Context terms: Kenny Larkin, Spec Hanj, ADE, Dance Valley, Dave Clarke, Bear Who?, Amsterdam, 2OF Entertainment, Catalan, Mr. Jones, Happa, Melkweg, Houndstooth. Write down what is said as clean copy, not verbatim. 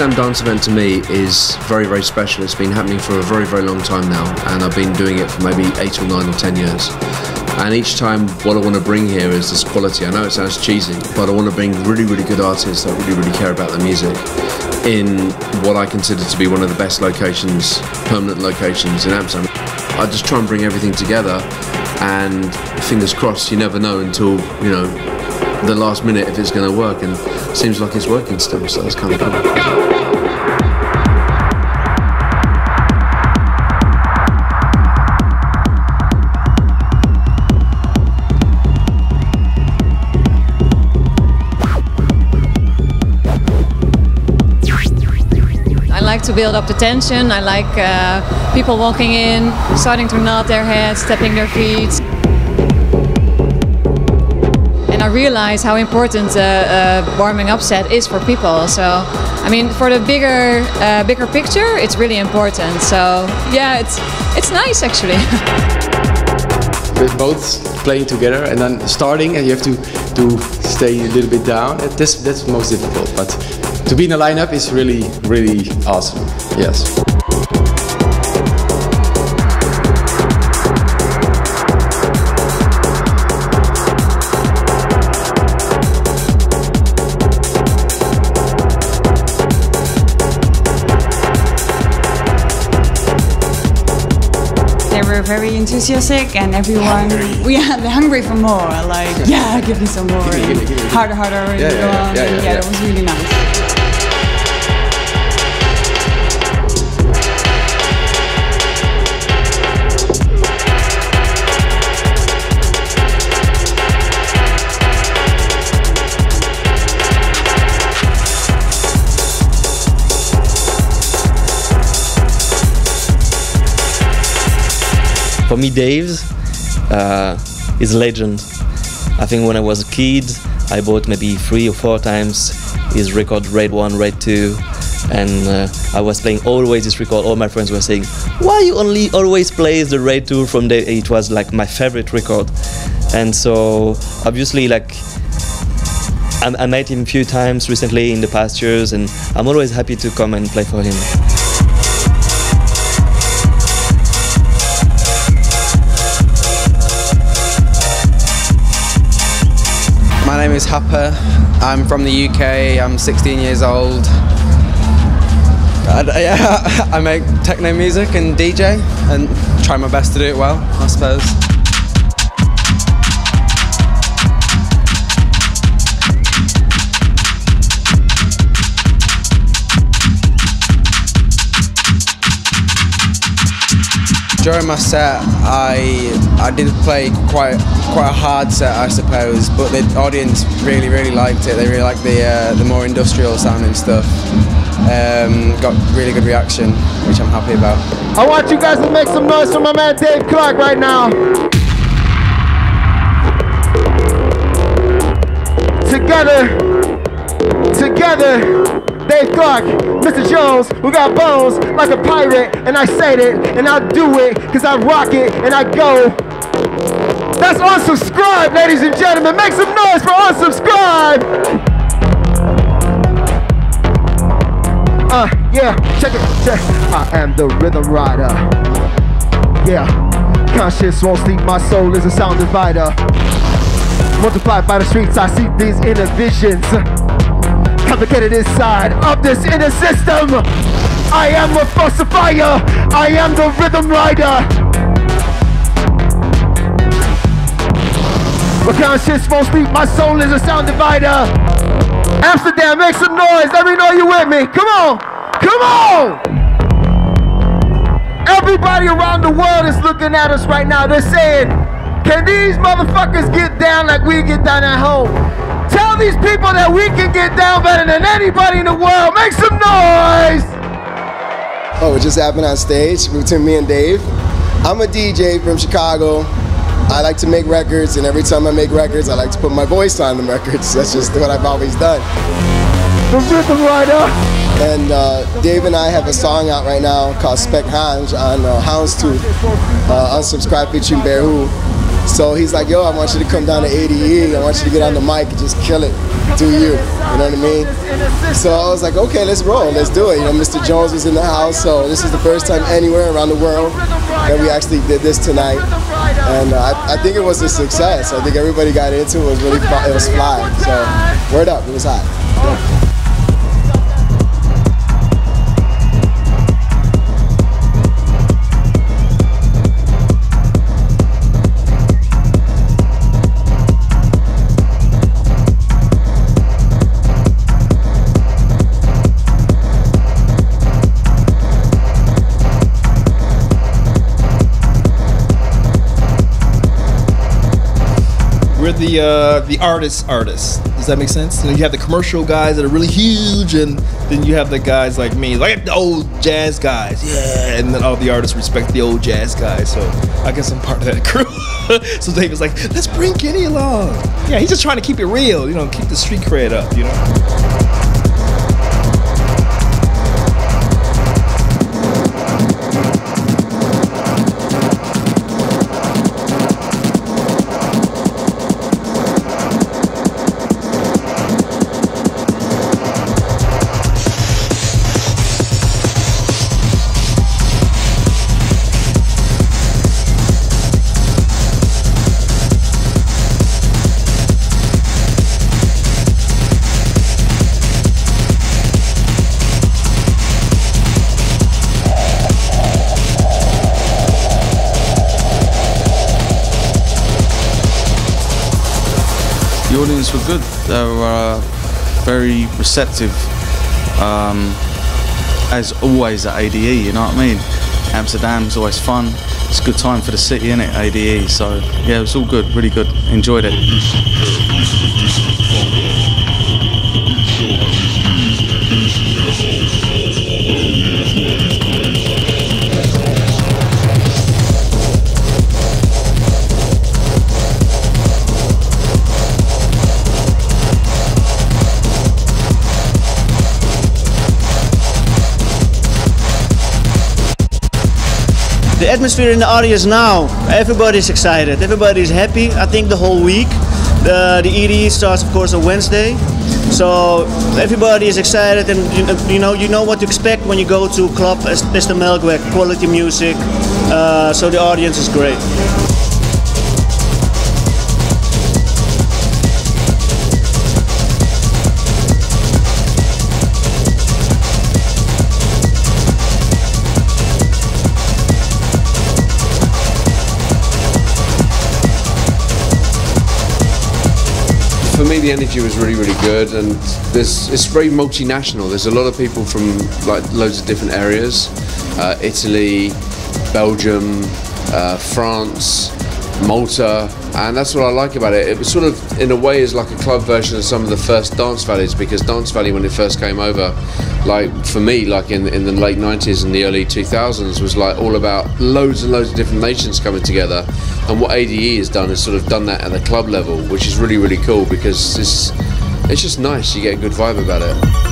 Amsterdam dance event to me is very, very special. It's been happening for a very, very long time now, and I've been doing it for maybe 8 or 9 or 10 years. And each time, what I want to bring here is this quality. I know it sounds cheesy, but I want to bring really, really good artists that really, really care about their music in what I consider to be one of the best locations, permanent locations in Amsterdam. I just try and bring everything together, and fingers crossed, you never know until, you know, the last minute if it's going to work, and it seems like it's working still, so that's kind of cool. I like to build up the tension. I like people walking in, starting to nod their heads, tapping their feet. And I realize how important a warming up set is for people. So, I mean, for the bigger picture, it's really important. So, yeah, it's nice actually. We're both playing together and then starting, and you have to stay a little bit down. That's most difficult, but to be in a lineup is really, really awesome. Yes. We're very enthusiastic, and everyone, they're hungry for more. Like, yeah, give me some more. Give me. Harder. That was really nice. For me, Dave is a legend. I think when I was a kid, I bought maybe 3 or 4 times his record, Raid 1, Raid 2, and I was playing always this record. All my friends were saying, why you only always play the Raid 2 from Dave? It was like my favorite record. And so, obviously, like, I met him a few times recently in the past years, and I'm always happy to come and play for him. My name is Happa, I'm from the UK, I'm 16 years old. I make techno music and DJ and try my best to do it well, I suppose. During my set, I did play quite a hard set, I suppose, but the audience really, really liked it. They really liked the more industrial sounding stuff. Got really good reaction, which I'm happy about. I want you guys to make some noise for my man Dave Clarke right now. Together. Dave Clarke, Mr. Jones, we got bones like a pirate, and I say it, and I do it, cause I rock it, and I go. That's Unsubscribe, ladies and gentlemen. Make some noise for Unsubscribe! Yeah, check it, check. I am the rhythm rider. Yeah, conscious won't sleep, my soul is a sound divider. Multiplied by the streets, I see these inner visions. Complicated inside of this inner system. I am a falsifier. I am the rhythm rider. My conscience won't sleep. My soul is a sound divider. Amsterdam, make some noise. Let me know you with me. Come on. Come on. Everybody around the world is looking at us right now. They're saying, can these motherfuckers get down like we get down at home? Tell these people that we can get down better than anybody in the world. Make some noise! Oh, it just happened on stage between me and Dave. I'm a DJ from Chicago. I like to make records, and every time I make records, I like to put my voice on the records. That's just what I've always done. The rhythm rider. And Dave and I have a song out right now called Spec Hanj on Houndstooth, Unsubscribe featuring Bear Who. So he's like, yo, I want you to come down to ADE, I want you to get on the mic and just kill it. do you, you know what I mean? So I was like, okay, let's roll, let's do it. You know, Mr. Jones was in the house, so this is the first time anywhere around the world that we actually did this tonight. And I think it was a success. I think everybody got into it. It was really fly. It was fly. So word up, it was hot. Yeah. The artists. Does that make sense? You know, you have the commercial guys that are really huge, and then you have the guys like me, like the old jazz guys. Yeah, and then all the artists respect the old jazz guys. So I guess I'm part of that crew. So Dave was like, let's bring Kenny along. Yeah, he's just trying to keep it real, you know, keep the street cred up, you know. The audience were good. They were very receptive, as always at ADE, you know what I mean? Amsterdam's always fun. It's a good time for the city, innit, ADE? So, yeah, it was all good, really good. Enjoyed it. The atmosphere in the audience now, everybody's excited, everybody's happy, I think the whole week. The EDE starts, of course, on Wednesday, so everybody is excited, and you know what to expect when you go to a club as Mr. Melkweg, quality music, so the audience is great. For me, the energy was really, really good, and it's very multinational. There's a lot of people from like loads of different areas: Italy, Belgium, France, Malta, and that's what I like about it. It was sort of, in a way, is like a club version of some of the first Dance Valleys, because Dance Valley, when it first came over, like for me, like in the late 90s and the early 2000s, was like all about loads and loads of different nations coming together. And what ADE has done is sort of done that at the club level, which is really, really cool, because it's just nice. You get a good vibe about it.